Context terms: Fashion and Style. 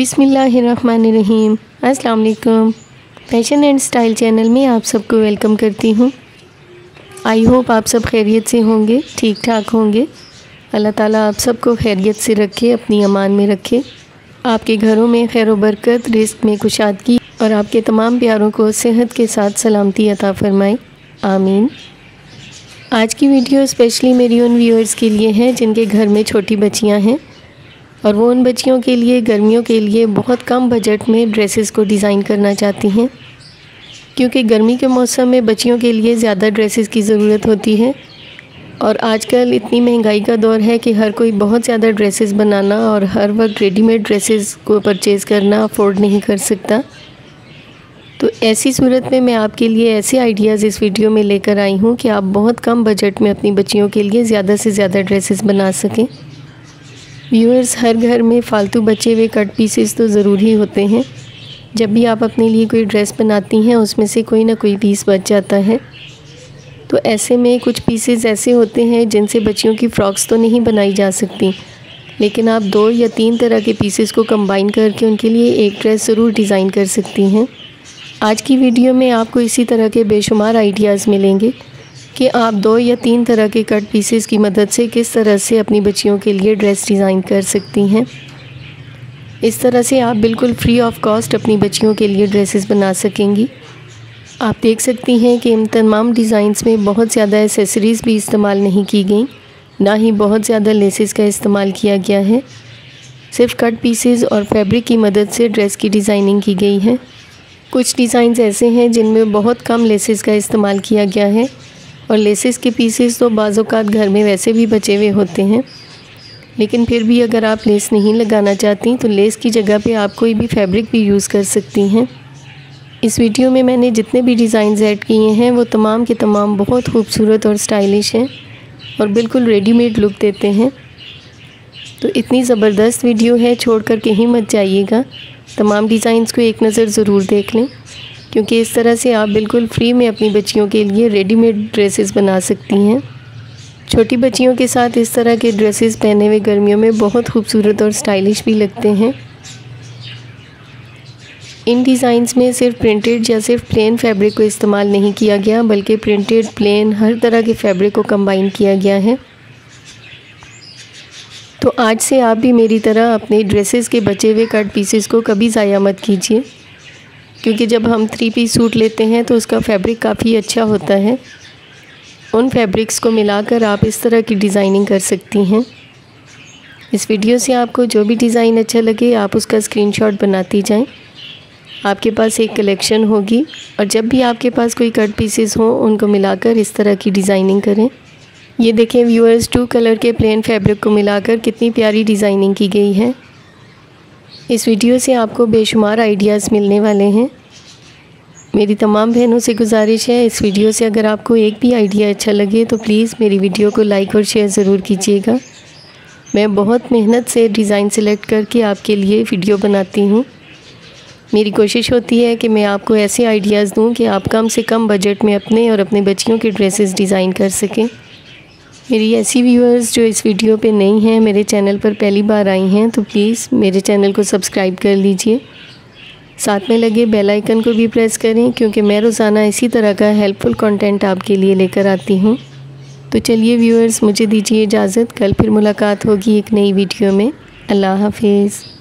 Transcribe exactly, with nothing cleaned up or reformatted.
बिस्मिल्लाहिर्रहमानिर्रहीम। अस्सलाम वालेकुम। फैशन एंड स्टाइल चैनल में आप सबको वेलकम करती हूँ। आई होप आप सब खैरियत से होंगे, ठीक ठाक होंगे। अल्लाह ताला आप सबको खैरियत से रखे, अपनी अमान में रखे, आपके घरों में खैर बरकत, रिस्क में कुशादगी और आपके तमाम प्यारों को सेहत के साथ सलामती अता फरमाए, आमीन। आज की वीडियो स्पेशली मेरी उन व्यूअर्स के लिए है जिनके घर में छोटी बच्चियाँ हैं और वो उन बच्चियों के लिए गर्मियों के लिए बहुत कम बजट में ड्रेसेस को डिज़ाइन करना चाहती हैं, क्योंकि गर्मी के मौसम में बच्चियों के लिए ज़्यादा ड्रेसेस की ज़रूरत होती है और आजकल इतनी महंगाई का दौर है कि हर कोई बहुत ज़्यादा ड्रेसेस बनाना और हर वक्त रेडीमेड ड्रेसेस को परचेज़ करना अफोर्ड नहीं कर सकता। तो ऐसी सूरत में मैं आपके लिए ऐसे आइडियाज़ इस वीडियो में लेकर आई हूँ कि आप बहुत कम बजट में अपनी बच्चियों के लिए ज़्यादा से ज़्यादा ड्रेसेस बना सकें। व्यूअर्स, हर घर में फ़ालतू बचे हुए कट पीसेस तो ज़रूरी होते हैं। जब भी आप अपने लिए कोई ड्रेस बनाती हैं उसमें से कोई ना कोई पीस बच जाता है। तो ऐसे में कुछ पीसेस ऐसे होते हैं जिनसे बच्चियों की फ़्रॉक्स तो नहीं बनाई जा सकती, लेकिन आप दो या तीन तरह के पीसेस को कंबाइन करके उनके लिए एक ड्रेस ज़रूर डिज़ाइन कर सकती हैं। आज की वीडियो में आपको इसी तरह के बेशुमार आइडियाज़ मिलेंगे कि आप दो या तीन तरह के कट पीसेस की मदद से किस तरह से अपनी बच्चियों के लिए ड्रेस डिज़ाइन कर सकती हैं। इस तरह से आप बिल्कुल फ्री ऑफ कॉस्ट अपनी बच्चियों के लिए ड्रेसेस बना सकेंगी। आप देख सकती हैं कि इन तमाम डिज़ाइंस में बहुत ज़्यादा एसेसरीज़ भी इस्तेमाल नहीं की गई, ना ही बहुत ज़्यादा लेसेस का इस्तेमाल किया गया है। सिर्फ कट पीसेस और फैब्रिक की मदद से ड्रेस की डिज़ाइनिंग की गई है। कुछ डिज़ाइंस ऐसे हैं जिनमें बहुत कम लेसेस का इस्तेमाल किया गया है और लेसेस के पीसेस तो बाज़ात घर में वैसे भी बचे हुए होते हैं, लेकिन फिर भी अगर आप लेस नहीं लगाना चाहती तो लेस की जगह पे आप कोई भी फैब्रिक भी यूज़ कर सकती हैं। इस वीडियो में मैंने जितने भी डिज़ाइंस ऐड किए हैं वो तमाम के तमाम बहुत खूबसूरत और स्टाइलिश हैं और बिल्कुल रेडीमेड लुक देते हैं। तो इतनी ज़बरदस्त वीडियो है, छोड़ कर कहीं मत जाइएगा, तमाम डिज़ाइंस को एक नज़र ज़रूर देख लें, क्योंकि इस तरह से आप बिल्कुल फ्री में अपनी बच्चियों के लिए रेडीमेड ड्रेसेस बना सकती हैं। छोटी बच्चियों के साथ इस तरह के ड्रेसेस पहने हुए गर्मियों में बहुत खूबसूरत और स्टाइलिश भी लगते हैं। इन डिज़ाइंस में सिर्फ प्रिंटेड या सिर्फ प्लेन फैब्रिक को इस्तेमाल नहीं किया गया, बल्कि प्रिंटेड, प्लेन, हर तरह के फैब्रिक को कंबाइन किया गया है। तो आज से आप भी मेरी तरह अपने ड्रेसेस के बचे हुए कट पीसेस को कभी ज़ाया मत कीजिए, क्योंकि जब हम थ्री पीस सूट लेते हैं तो उसका फैब्रिक काफ़ी अच्छा होता है। उन फैब्रिक्स को मिलाकर आप इस तरह की डिज़ाइनिंग कर सकती हैं। इस वीडियो से आपको जो भी डिज़ाइन अच्छा लगे आप उसका स्क्रीनशॉट बनाती जाएं। आपके पास एक कलेक्शन होगी और जब भी आपके पास कोई कट पीसेस हों उनको मिलाकर इस तरह की डिज़ाइनिंग करें। ये देखें व्यूअर्स, टू कलर के प्लेन फैब्रिक को मिलाकर कितनी प्यारी डिज़ाइनिंग की गई है। इस वीडियो से आपको बेशुमार आइडियाज़ मिलने वाले हैं। मेरी तमाम बहनों से गुजारिश है, इस वीडियो से अगर आपको एक भी आइडिया अच्छा लगे तो प्लीज़ मेरी वीडियो को लाइक और शेयर ज़रूर कीजिएगा। मैं बहुत मेहनत से डिज़ाइन सेलेक्ट करके आपके लिए वीडियो बनाती हूँ। मेरी कोशिश होती है कि मैं आपको ऐसे आइडियाज़ दूँ कि आप कम से कम बजट में अपने और अपने बच्चियों के ड्रेसेस डिज़ाइन कर सकें। मेरी ऐसी व्यूअर्स जो इस वीडियो पे नहीं हैं, मेरे चैनल पर पहली बार आई हैं, तो प्लीज़ मेरे चैनल को सब्सक्राइब कर लीजिए, साथ में लगे बेल आइकन को भी प्रेस करें, क्योंकि मैं रोज़ाना इसी तरह का हेल्पफुल कंटेंट आपके लिए लेकर आती हूँ। तो चलिए व्यूअर्स, मुझे दीजिए इजाज़त, कल फिर मुलाकात होगी एक नई वीडियो में। अल्लाह हाफिज़।